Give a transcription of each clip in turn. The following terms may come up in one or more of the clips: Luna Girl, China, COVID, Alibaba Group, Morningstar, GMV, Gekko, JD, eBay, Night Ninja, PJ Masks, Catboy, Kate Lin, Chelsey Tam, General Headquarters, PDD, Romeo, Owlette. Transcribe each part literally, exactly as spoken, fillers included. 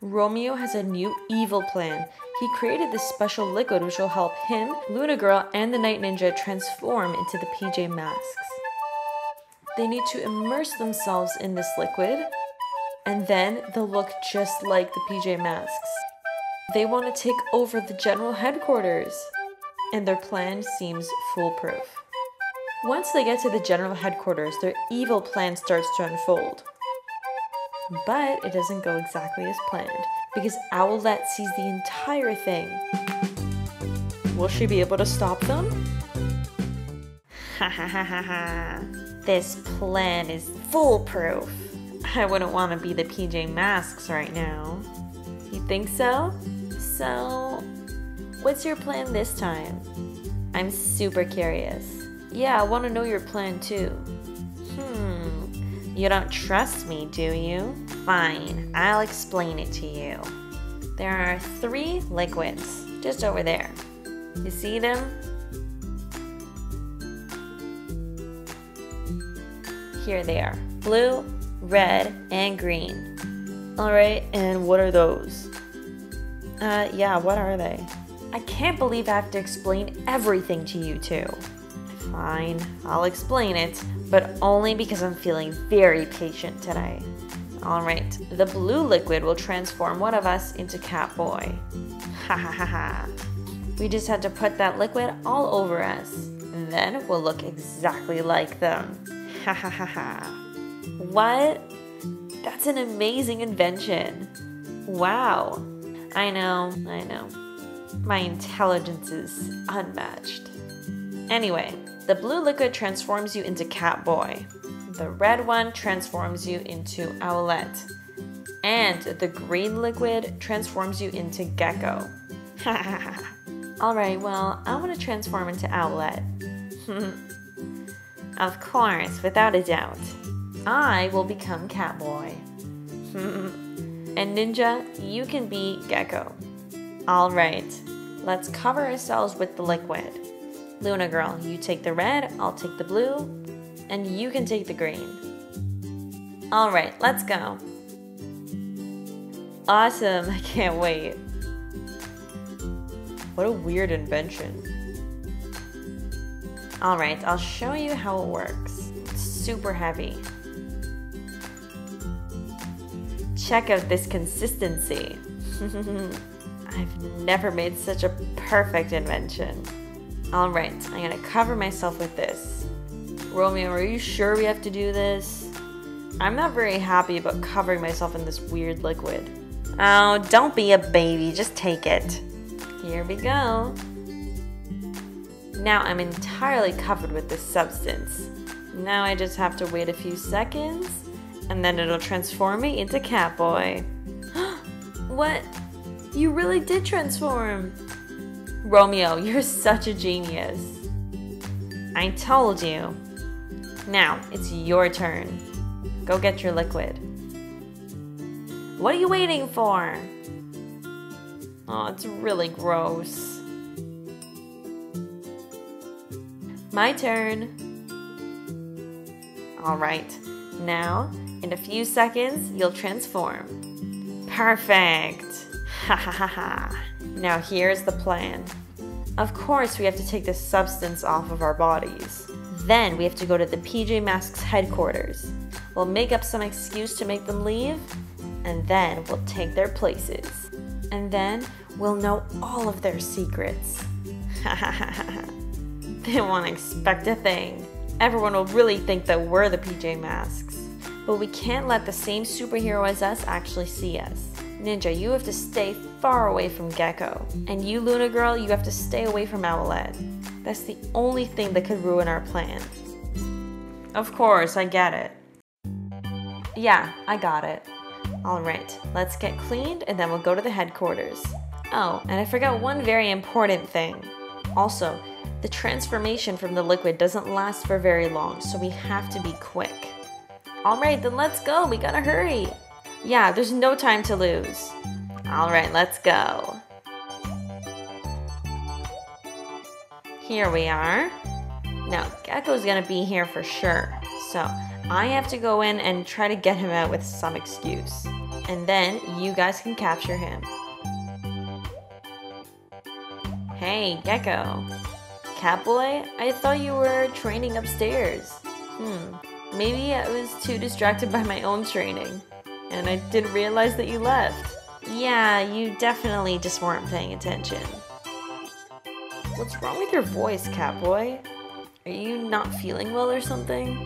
Romeo has a new evil plan. He created this special liquid which will help him, Luna Girl, and the Night Ninja transform into the P J Masks. They need to immerse themselves in this liquid, and then they'll look just like the P J Masks. They want to take over the General Headquarters, and their plan seems foolproof. Once they get to the General Headquarters, their evil plan starts to unfold. But it doesn't go exactly as planned, because Owlette sees the entire thing. Will she be able to stop them? Ha ha ha ha ha. This plan is foolproof. I wouldn't want to be the P J Masks right now. You think so? So, what's your plan this time? I'm super curious. Yeah, I want to know your plan too. Hmm, you don't trust me, do you? Fine, I'll explain it to you. There are three liquids, just over there. You see them? Here they are, blue, red, and green. Alright, and what are those? Uh, yeah, what are they? I can't believe I have to explain everything to you two. Fine, I'll explain it, but only because I'm feeling very patient today. Alright, the blue liquid will transform one of us into Catboy. Ha ha ha ha. We just had to put that liquid all over us, and then we'll look exactly like them. Ha ha ha ha. What? That's an amazing invention. Wow. I know, I know. My intelligence is unmatched. Anyway, the blue liquid transforms you into Catboy. The red one transforms you into Owlette. And the green liquid transforms you into Gekko. Alright, well, I want to transform into Owlette. Of course, without a doubt. I will become Catboy. And Ninja, you can be Gekko. Alright, let's cover ourselves with the liquid. Luna Girl, you take the red, I'll take the blue, and you can take the green. Alright, let's go. Awesome, I can't wait. What a weird invention. Alright, I'll show you how it works. It's super heavy. Check out this consistency. I've never made such a perfect invention. Alright, I'm gonna cover myself with this. Romeo, are you sure we have to do this? I'm not very happy about covering myself in this weird liquid. Oh, don't be a baby, just take it. Here we go. Now I'm entirely covered with this substance. Now I just have to wait a few seconds, and then it'll transform me into Catboy. What? You really did transform! Romeo, you're such a genius. I told you. Now, it's your turn. Go get your liquid. What are you waiting for? Oh, it's really gross. My turn. Alright, now, in a few seconds, you'll transform. Perfect! Ha ha ha ha. Now here's the plan. Of course we have to take this substance off of our bodies. Then we have to go to the P J Masks headquarters. We'll make up some excuse to make them leave, and then we'll take their places. And then we'll know all of their secrets. Ha ha ha ha. They won't expect a thing. Everyone will really think that we're the P J Masks. But we can't let the same superhero as us actually see us. Ninja, you have to stay far away from Gekko. And you, Luna Girl, you have to stay away from Owlette. That's the only thing that could ruin our plan. Of course, I get it. Yeah, I got it. Alright, let's get cleaned and then we'll go to the headquarters. Oh, and I forgot one very important thing. Also, the transformation from the liquid doesn't last for very long, so we have to be quick. Alright, then let's go, we gotta hurry! Yeah, there's no time to lose. Alright, let's go. Here we are. Now, Gekko's gonna be here for sure. So, I have to go in and try to get him out with some excuse. and then you guys can capture him. Hey, Gekko. Catboy, I thought you were training upstairs. Hmm, maybe I was too distracted by my own training, and I didn't realize that you left. Yeah, you definitely just weren't paying attention. What's wrong with your voice, Catboy? Are you not feeling well or something?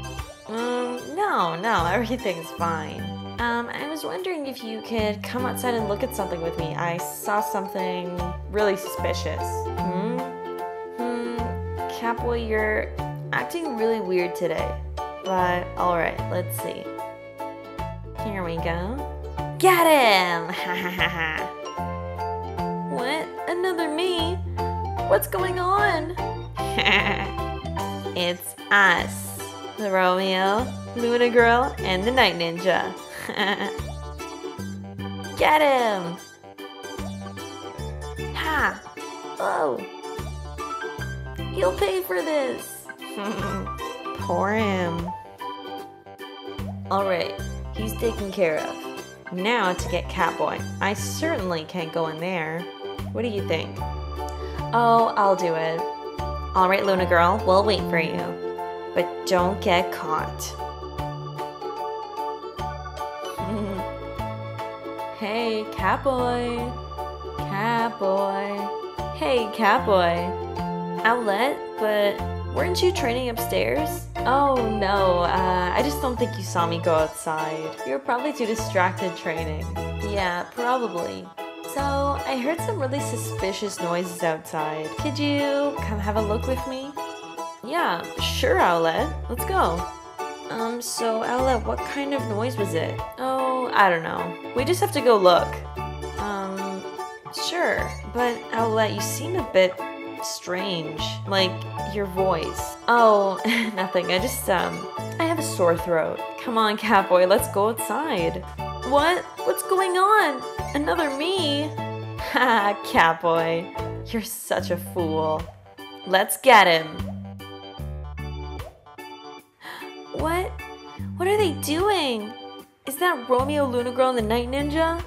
Um, no, no, everything's fine. Um, I was wondering if you could come outside and look at something with me. I saw something really suspicious. Hmm? Hmm, Catboy, you're acting really weird today. But, alright, let's see. Here we go. Got him! Ha ha ha ha. What? Another me? What's going on? It's us. The Romeo, Luna Girl, and the Night Ninja. Get him! Ha! Oh! You'll pay for this! Poor him. Alright, he's taken care of. Now to get Catboy. I certainly can't go in there. What do you think? Oh, I'll do it. Alright, Luna Girl, we'll wait for you. But don't get caught. Hey, Catboy. Catboy. Hey, Catboy. Owlette, but weren't you training upstairs? Oh no, uh, I just don't think you saw me go outside. You're probably too distracted training. Yeah, probably. So, I heard some really suspicious noises outside. Could you come have a look with me? Yeah, sure, Owlette. Let's go. Um, so, Owlette, what kind of noise was it? Oh, I don't know. We just have to go look. Um, sure. But, Owlette, you seem a bit strange. Like, your voice. Oh, nothing. I just, um, I have a sore throat. Come on, Catboy, let's go outside. What? What's going on? Another me? Ha, Catboy. You're such a fool. Let's get him. What? What are they doing? Is that Romeo, Luna Girl, and the Night Ninja?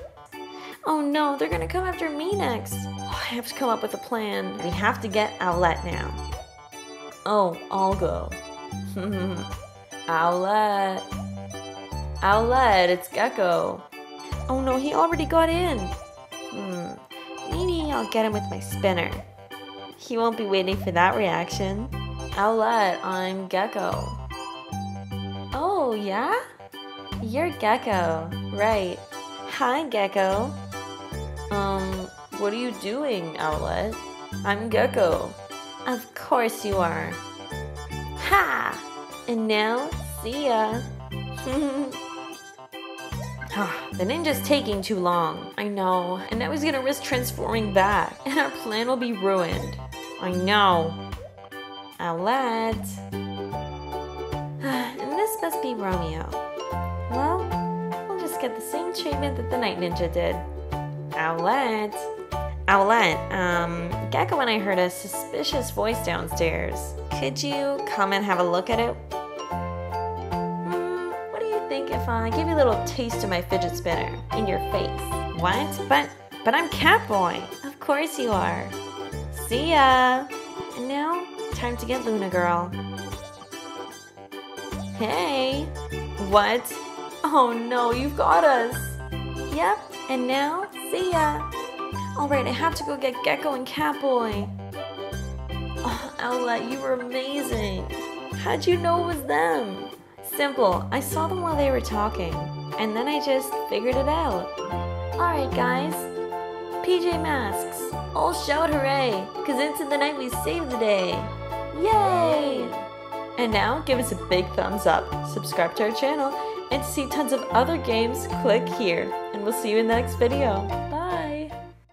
Oh no, they're gonna come after me next. Oh, I have to come up with a plan. We have to get Owlette now. Oh, I'll go. Owlette. Owlette, it's Gekko. Oh no, he already got in. Hmm. Maybe I'll get him with my spinner. He won't be waiting for that reaction. Owlette, I'm Gekko. Oh, yeah? You're Gekko, right. Hi, Gekko. Um, what are you doing, Owlette? I'm Gekko. Of course you are. Ha! And now, see ya. The ninja's taking too long. I know. And now he's gonna risk transforming back. And our plan will be ruined. I know. Owlette. Must be Romeo. Well, we'll just get the same treatment that the Night Ninja did. Owlette! Owlette, um, Gekko and I heard a suspicious voice downstairs. Could you come and have a look at it? Hmm, what do you think if I give you a little taste of my fidget spinner in your face? What? But, but I'm Catboy! Of course you are. See ya! And now, time to get Luna Girl. Hey! What? Oh no, you've got us! Yep, and now, see ya! Alright, I have to go get Gekko and Catboy. Oh, Owlette, you were amazing! How'd you know it was them? Simple, I saw them while they were talking, and then I just figured it out. Alright guys, P J Masks, all shout hooray, cause into the night we save the day! Yay! And now, give us a big thumbs up, subscribe to our channel, and to see tons of other games, click here. And we'll see you in the next video.